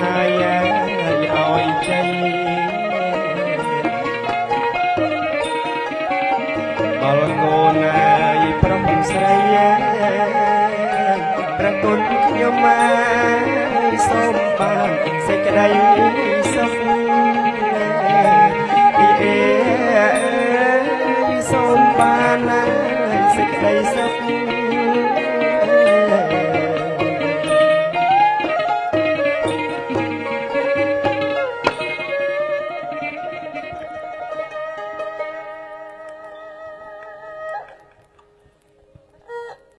Hãy subscribe cho kênh Ghiền Mì Gõ để không bỏ lỡ những video hấp dẫn.